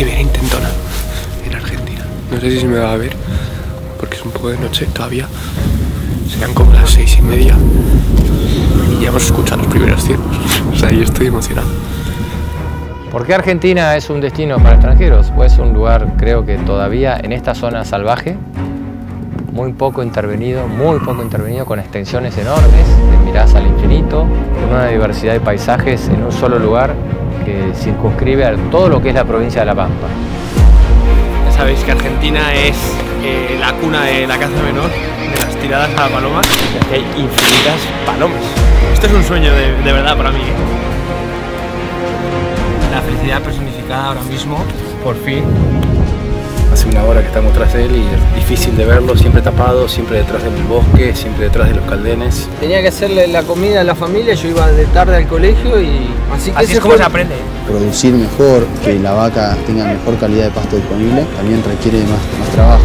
primera intentona en Argentina. No sé si se me va a ver, porque es un poco de noche todavía. Serán como las 6:30 y ya hemos escuchado los primeros tiempos. O sea, yo estoy emocionado. ¿Por qué Argentina es un destino para extranjeros? Pues es un lugar, creo que todavía en esta zona salvaje, muy poco intervenido, con extensiones enormes, de miradas al infinito, con una diversidad de paisajes en un solo lugar que circunscribe a todo lo que es la provincia de La Pampa. Ya sabéis que Argentina es la cuna de la caza menor, de las tiradas a palomas, y hay infinitas palomas. Esto es un sueño de verdad para mí. La felicidad personificada ahora mismo, por fin. Hace una hora que estamos tras él y es difícil de verlo, siempre tapado, siempre detrás del bosque, siempre detrás de los caldenes. Tenía que hacerle la comida a la familia, yo iba de tarde al colegio y así es como se aprende. Producir mejor, que la vaca tenga mejor calidad de pasto disponible, también requiere más trabajo.